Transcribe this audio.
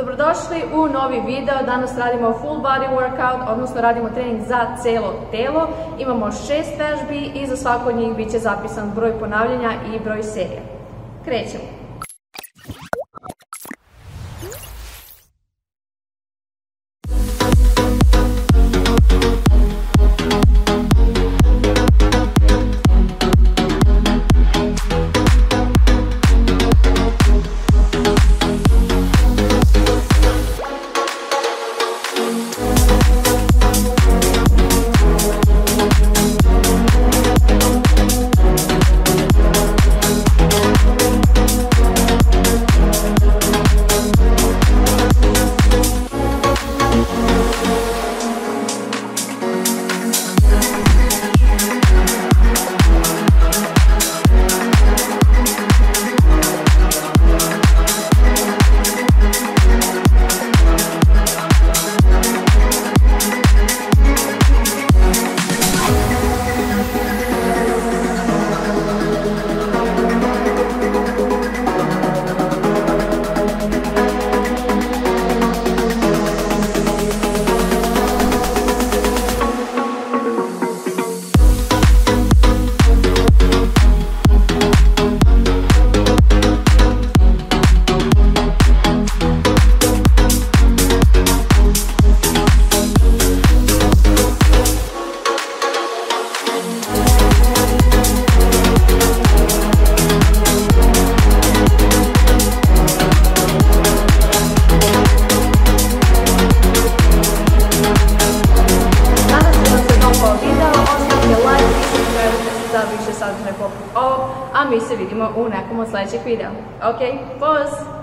Dobrodošli u novi video. Danas radimo full body workout, odnosno radimo trening za celo telo. Imamo 6 vežbi i za svaku od njih bit će zapisan broj ponavljanja i broj serija. Krećemo. Da više sadržaja poput ovog, a mi se vidimo u nekom od sljedećih videa. Ok, pozdrav!